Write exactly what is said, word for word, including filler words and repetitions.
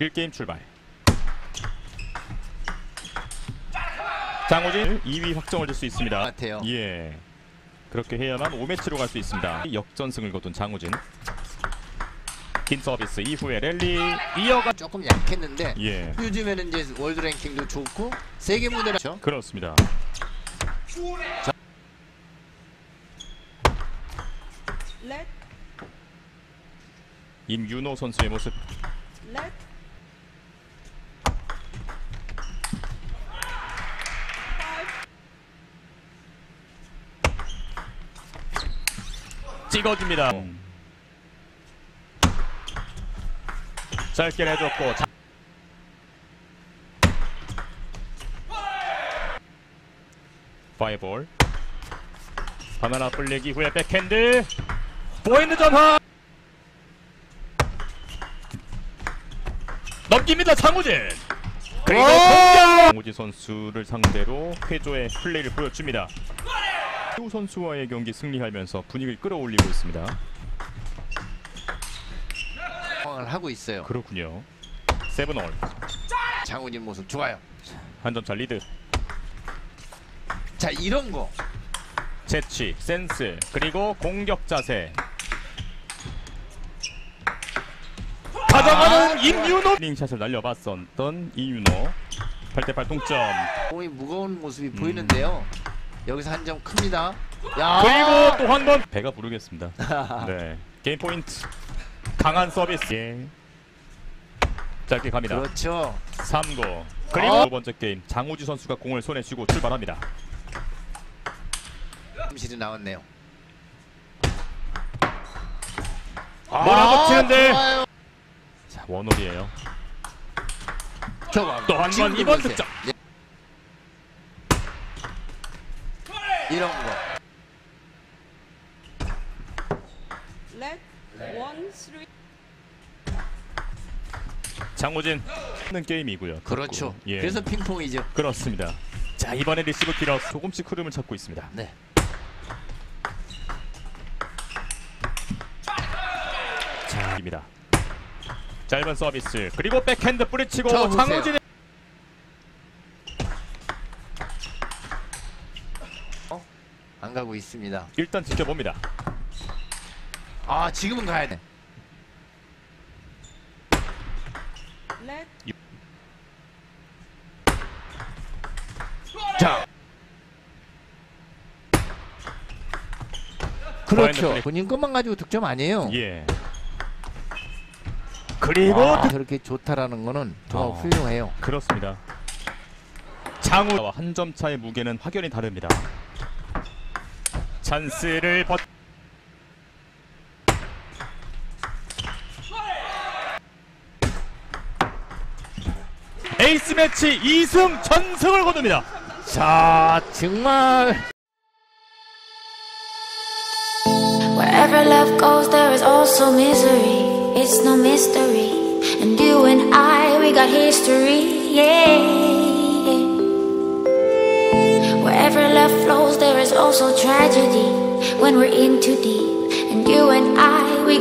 일 게임 출발. 장우진 이 위 확정을 줄 수 있습니다. 같아요. 예, 그렇게 해야만 오 매치로 갈 수 있습니다. 역전승을 거둔 장우진. 긴 서비스 이후에 랠리 이어가 조금 약했는데 예. 요즘에는 이제 월드 랭킹도 좋고 세계 무대라 그렇습니다. 자. 임유노 선수의 모습. 찍어줍니다. 음. 짧게 내줬고 자. 파이볼 바나나 플레기 후에 백핸드 포인트 전환 넘깁니다. 장우진 그리고 장우진 선수를 상대로 쾌조의 플레이를 보여줍니다. 최우 선수와의 경기 승리하면서 분위기를 끌어올리고 있습니다. 하고 있어요. 그렇군요. 세븐홀 장우진 모습 좋아요. 한 점 차 리드. 자 이런 거 재치, 센스 그리고 공격 자세. 가져가는 아 임유노. 링샷을 날려봤었던 임유노. 팔 대 팔 동점. 몸이 무거운 모습이 음. 보이는데요. 여기서 한 점 큽니다. 야 그리고 또 한 번 배가 부르겠습니다. 네 게임 포인트. 강한 서비스. 예. 짧게 갑니다. 그렇죠. 삼 구. 그리고 어? 두 번째 게임 장우진 선수가 공을 손에 쥐고 출발합니다. 실이 나왔네요. 아, 몰아붙이는데. 아, 자, 원홀이에요. 또 한 번 이번 득점. 예. 이런 거. 장우진 하는 게임이고요. 그렇죠. 예. 그래서 핑퐁이죠. 그렇습니다. 자 이번에 리시브 길어 조금씩 흐름을 찾고 있습니다. 네. 자입니다. 짧은 서비스 그리고 백핸드 뿌리치고 장우진의 어? 안 가고 있습니다. 일단 지켜봅니다. 아 지금은 가야 돼. 자 그렇죠. 본인 것만 가지고 득점 아니에요. 예. 그리고 아, 저렇게 좋다라는 거는 더 어, 훌륭해요. 그렇습니다. 장우와 한 점 차의 무게는 확연히 다릅니다. 찬스를 버 에이스 매치 이 승 전승을 거둡니다. 자, 정말 Wherever love goes there is also misery. It's no mystery. And you and I we got history. Yeah. Wherever love flows there is also tragedy when we're in too deep. And you and I